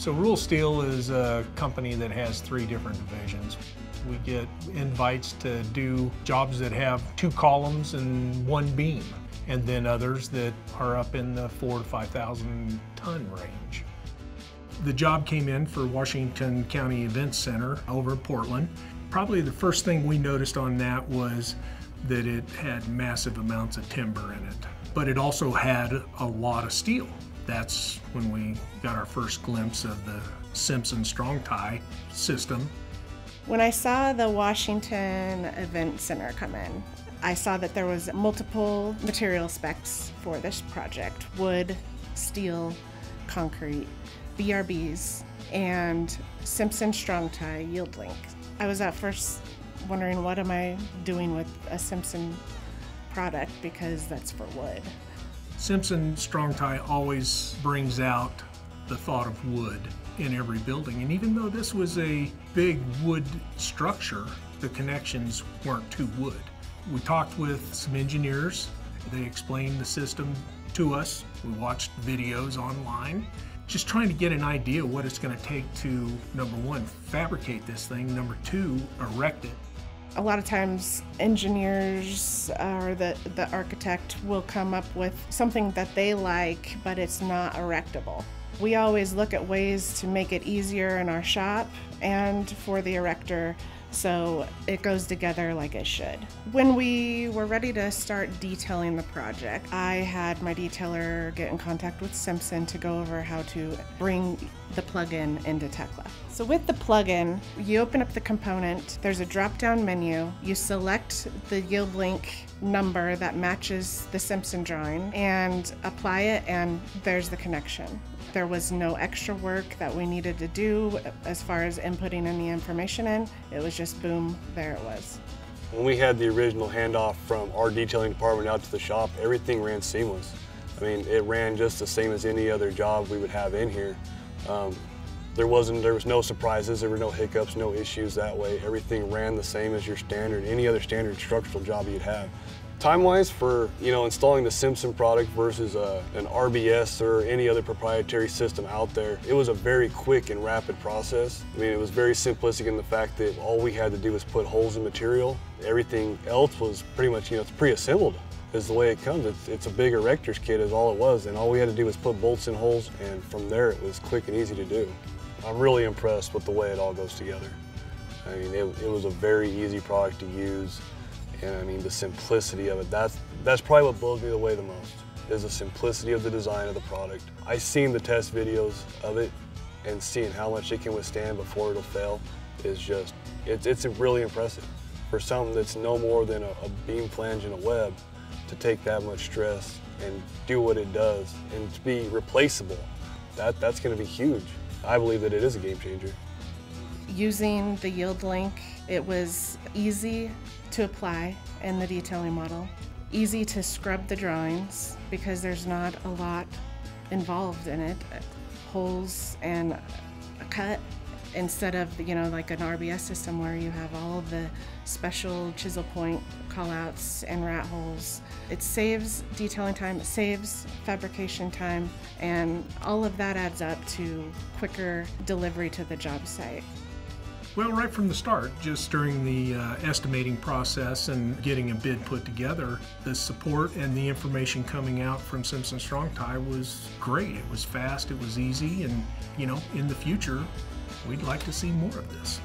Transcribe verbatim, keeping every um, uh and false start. So Rule Steel is a company that has three different divisions. We get invites to do jobs that have two columns and one beam, and then others that are up in the four to five thousand ton range. The job came in for Washington County Event Center over in Portland. Probably the first thing we noticed on that was that it had massive amounts of timber in it, but it also had a lot of steel. That's when we got our first glimpse of the Simpson Strong-Tie system. When I saw the Washington Event Center come in, I saw that there was multiple material specs for this project: wood, steel, concrete, B R Bs, and Simpson Strong-Tie Yield-Link. I was at first wondering, what am I doing with a Simpson product, because that's for wood. Simpson Strong-Tie always brings out the thought of wood in every building, and even though this was a big wood structure, the connections weren't to wood. We talked with some engineers. They explained the system to us. We watched videos online, just trying to get an idea what it's going to take to, number one, fabricate this thing, number two, erect it. A lot of times engineers or the, the architect will come up with something that they like, but it's not erectable. We always look at ways to make it easier in our shop and for the erector, so it goes together like it should. When we were ready to start detailing the project, I had my detailer get in contact with Simpson to go over how to bring the plug-in into Tekla. So with the plug-in, you open up the component, there's a drop-down menu, you select the yield link number that matches the Simpson drawing and apply it, and there's the connection. There was no extra work that we needed to do as far as inputting any information in. It was just boom, there it was. When we had the original handoff from our detailing department out to the shop, everything ran seamless. I mean, it ran just the same as any other job we would have in here. Um, there wasn't, there was no surprises, there were no hiccups, no issues that way. Everything ran the same as your standard, any other standard structural job you'd have. Time-wise, for you know installing the Simpson product versus a, an R B S or any other proprietary system out there, it was a very quick and rapid process. I mean, it was very simplistic in the fact that all we had to do was put holes in material. Everything else was pretty much, you know, it's pre-assembled is the way it comes. It's, it's a big erector's kit is all it was, and all we had to do was put bolts in holes, and from there it was quick and easy to do. I'm really impressed with the way it all goes together. I mean, it, it was a very easy product to use. And I mean, the simplicity of it, that's, that's probably what blows me away the most, is the simplicity of the design of the product. I've seen the test videos of it, and seeing how much it can withstand before it'll fail is just, it's, it's really impressive. For something that's no more than a, a beam flange and a web, to take that much stress and do what it does, and to be replaceable, that, that's gonna be huge. I believe that it is a game changer. Using the yield link, it was easy to apply in the detailing model, easy to scrub the drawings because there's not a lot involved in it, holes and a cut, instead of, you know, like an R B S system where you have all the special chisel point callouts and rat holes. It saves detailing time, it saves fabrication time, and all of that adds up to quicker delivery to the job site. Well, right from the start, just during the uh, estimating process and getting a bid put together, the support and the information coming out from Simpson Strong-Tie was great. It was fast, it was easy, and you know, in the future, we'd like to see more of this.